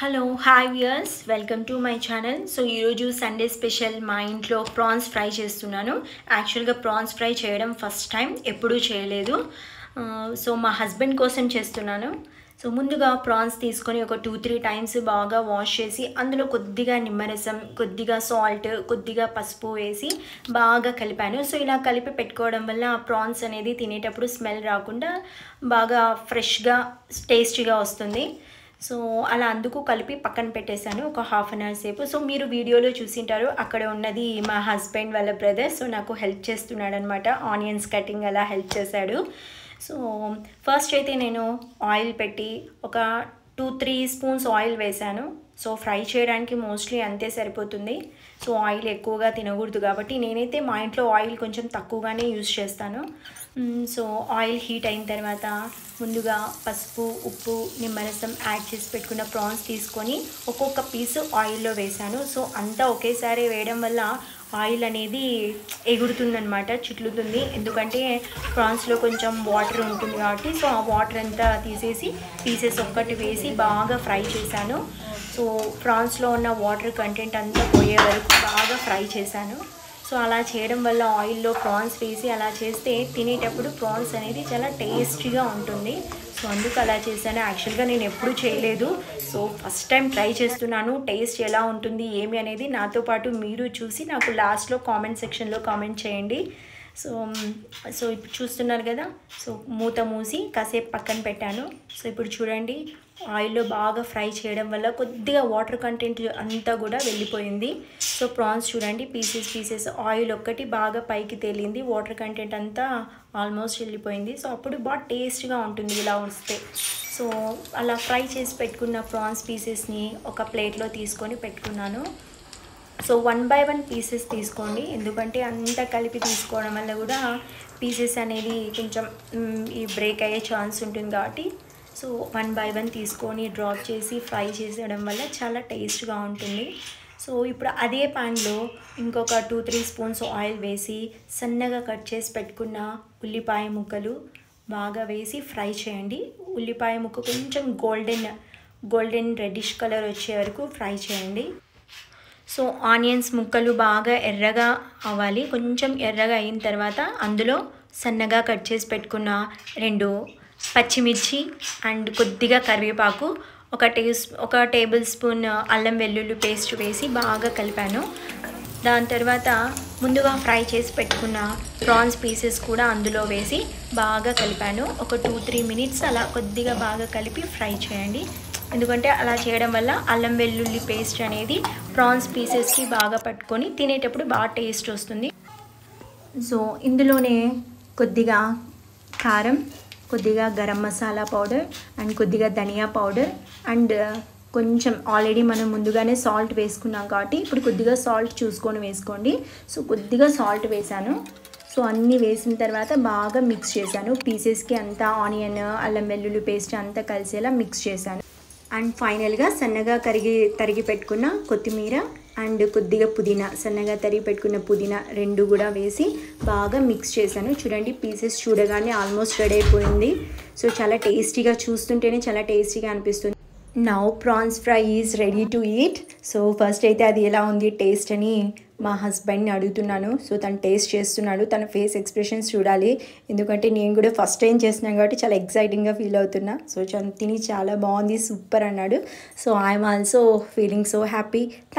Hello hi viewers, welcome to my channel. So ఈరోజు Sunday special మా ఇంట్లో prawns fry చేస్తున్నాను. యాక్చువల్గా ప్రాన్స్ ఫ్రై చేయడం ఫస్ట్ టైం, ఎప్పుడూ చేయలేదు. సో మా హస్బెండ్ కోసం చేస్తున్నాను. సో ముందుగా ప్రాన్స్ తీసుకొని ఒక 2-3 టైమ్స్ బాగా వాష్ చేసి అందులో కొద్దిగా నిమ్మరసం, కొద్దిగా సాల్ట్, కొద్దిగా పసుపు వేసి బాగా కలిపాను. సో ఇలా కలిపి పెట్టుకోవడం వల్ల ఆ ప్రాన్స్ అనేది తినేటప్పుడు స్మెల్ రాకుండా బాగా ఫ్రెష్గా టేస్టీగా వస్తుంది. సో అలా అందుకు కలిపి పక్కన పెట్టేశాను ఒక ½ గంట సేపు. సో మీరు వీడియోలో చూసింటారు, అక్కడ ఉన్నది మా హస్బెండ్ వాళ్ళ బ్రదర్. సో నాకు హెల్ప్ చేస్తున్నాడు అనమాట, ఆనియన్స్ కటింగ్ అలా హెల్ప్ చేశాడు. సో ఫస్ట్ అయితే నేను ఆయిల్ పెట్టి ఒక 2-3 స్పూన్స్ ఆయిల్ వేశాను. సో ఫ్రై చేయడానికి మోస్ట్లీ అంతే సరిపోతుంది. సో ఆయిల్ ఎక్కువగా తినకూడదు కాబట్టి నేనైతే మా ఇంట్లో ఆయిల్ కొంచెం తక్కువగానే యూజ్ చేస్తాను. సో ఆయిల్ హీట్ అయిన తర్వాత ముందుగా పసుపు, ఉప్పు, నిమ్మరసం యాడ్ చేసి పెట్టుకున్న ప్రాన్స్ తీసుకొని ఒక్కొక్క పీసు ఆయిల్లో వేశాను. సో అంతా ఒకేసారి వేయడం వల్ల ఆయిల్ అనేది ఎగురుతుందనమాట, చిట్లుతుంది. ఎందుకంటే ప్రాన్స్లో కొంచెం వాటర్ ఉంటుంది కాబట్టి, సో ఆ వాటర్ అంతా తీసేసి పీసెస్ ఒక్కటి వేసి బాగా ఫ్రై చేశాను. సో ప్రాన్స్లో ఉన్న వాటర్ కంటెంట్ అంతా పోయే వరకు బాగా ఫ్రై చేశాను. సో అలా చేయడం వల్ల ఆయిల్లో ప్రాన్స్ వేసి అలా చేస్తే తినేటప్పుడు ప్రాన్స్ అనేది చాలా టేస్టీగా ఉంటుంది. సో అందుకు అలా చేశాను. యాక్చువల్గా నేను ఎప్పుడూ చేయలేదు, సో ఫస్ట్ టైం ట్రై చేస్తున్నాను. టేస్ట్ ఎలా ఉంటుంది ఏమి అనేది నాతో పాటు మీరు చూసి నాకు లాస్ట్లో కామెంట్ సెక్షన్లో కామెంట్ చేయండి. సో ఇప్పుడు చూస్తున్నారు కదా, సో మూత మూసి కాసేపు పక్కన పెట్టాను. సో ఇప్పుడు చూడండి, ఆయిల్లో బాగా ఫ్రై చేయడం వల్ల కొద్దిగా వాటర్ కంటెంట్ అంతా కూడా వెళ్ళిపోయింది. సో ప్రాన్స్ చూడండి, పీసెస్ పీసెస్ ఆయిల్ ఒక్కటి బాగా పైకి తేలింది, వాటర్ కంటెంట్ అంతా ఆల్మోస్ట్ వెళ్ళిపోయింది. సో అప్పుడు బాగా టేస్ట్గా ఉంటుంది ఇలా వస్తే. సో అలా ఫ్రై చేసి పెట్టుకున్న ప్రాన్స్ పీసెస్ని ఒక ప్లేట్లో తీసుకొని పెట్టుకున్నాను. సో 1 by 1 పీసెస్ తీసుకోండి, ఎందుకంటే అంతా కలిపి తీసుకోవడం వల్ల కూడా పీసెస్ అనేది కొంచెం ఈ బ్రేక్ అయ్యే ఛాన్స్ ఉంటుంది కాబట్టి, సో 1 by 1 తీసుకొని డ్రాప్ చేసి ఫ్రై చేసేయడం వల్ల చాలా టేస్ట్గా ఉంటుంది. సో ఇప్పుడు అదే ప్యాన్లో ఇంకొక 2-3 స్పూన్స్ ఆయిల్ వేసి సన్నగా కట్ చేసి పెట్టుకున్న ఉల్లిపాయ ముక్కలు బాగా వేసి ఫ్రై చేయండి. ఉల్లిపాయ ముక్క కొంచెం గోల్డెన్ రెడ్డిష్ కలర్ వచ్చే వరకు ఫ్రై చేయండి. సో ఆనియన్స్ ముక్కలు బాగా ఎర్రగా అవ్వాలి. కొంచెం ఎర్రగా అయిన తర్వాత అందులో సన్నగా కట్ చేసి పెట్టుకున్న 2 పచ్చిమిర్చి అండ్ కొద్దిగా కరివేపాకు, ఒక టేబుల్ స్పూన్ అల్లం వెల్లుల్లి పేస్ట్ వేసి బాగా కలిపాను. దాని తర్వాత ముందుగా ఫ్రై చేసి పెట్టుకున్న ప్రాన్స్ పీసెస్ కూడా అందులో వేసి బాగా కలిపాను. ఒక 2-3 మినిట్స్ అలా కొద్దిగా బాగా కలిపి ఫ్రై చేయండి. ఎందుకంటే అలా చేయడం వల్ల అల్లం వెల్లుల్లి పేస్ట్ అనేది ప్రాన్స్ పీసెస్కి బాగా పట్టుకొని తినేటప్పుడు బాగా టేస్ట్ వస్తుంది. సో ఇందులోనే కొద్దిగా కారం, కొద్దిగా గరం మసాలా పౌడర్ అండ్ కొద్దిగా ధనియా పౌడర్ అండ్ కొంచెం ఆల్రెడీ మనం ముందుగానే సాల్ట్ వేసుకున్నాం కాబట్టి ఇప్పుడు కొద్దిగా సాల్ట్ చూసుకొని వేసుకోండి. సో కొద్దిగా సాల్ట్ వేసాను. సో అన్నీ వేసిన తర్వాత బాగా మిక్స్ చేశాను. పీసెస్కి అంతా ఆనియన్, అల్లం వెల్లుల్లి పేస్ట్ అంతా కలిసేలా మిక్స్ చేశాను. అండ్ ఫైనల్గా సన్నగా తరిగి పెట్టుకున్న కొత్తిమీర అండ్ కొద్దిగా పుదీనా, సన్నగా తరిగి పెట్టుకున్న పుదీనా 2 కూడా వేసి బాగా మిక్స్ చేశాను. చూడండి, పీసెస్ చూడగానే ఆల్మోస్ట్ రెడీ అయిపోయింది. సో చాలా టేస్టీగా, చూస్తుంటేనే చాలా టేస్టీగా అనిపిస్తుంది. Now prawns fry is ready to eat. So first అయితే అది ఎలా ఉంది టేస్ట్ అని మా హస్బెండ్ని అడుగుతున్నాను. సో తను టేస్ట్ చేస్తున్నాడు, తన ఫేస్ ఎక్స్ప్రెషన్స్ చూడాలి. ఎందుకంటే నేను కూడా ఫస్ట్ టైం చేస్తున్నాను కాబట్టి చాలా ఎక్సైటింగ్గా ఫీల్ అవుతున్నా. సో తిని చాలా బాగుంది, సూపర్ అన్నాడు. So I'm also feeling so happy. Thank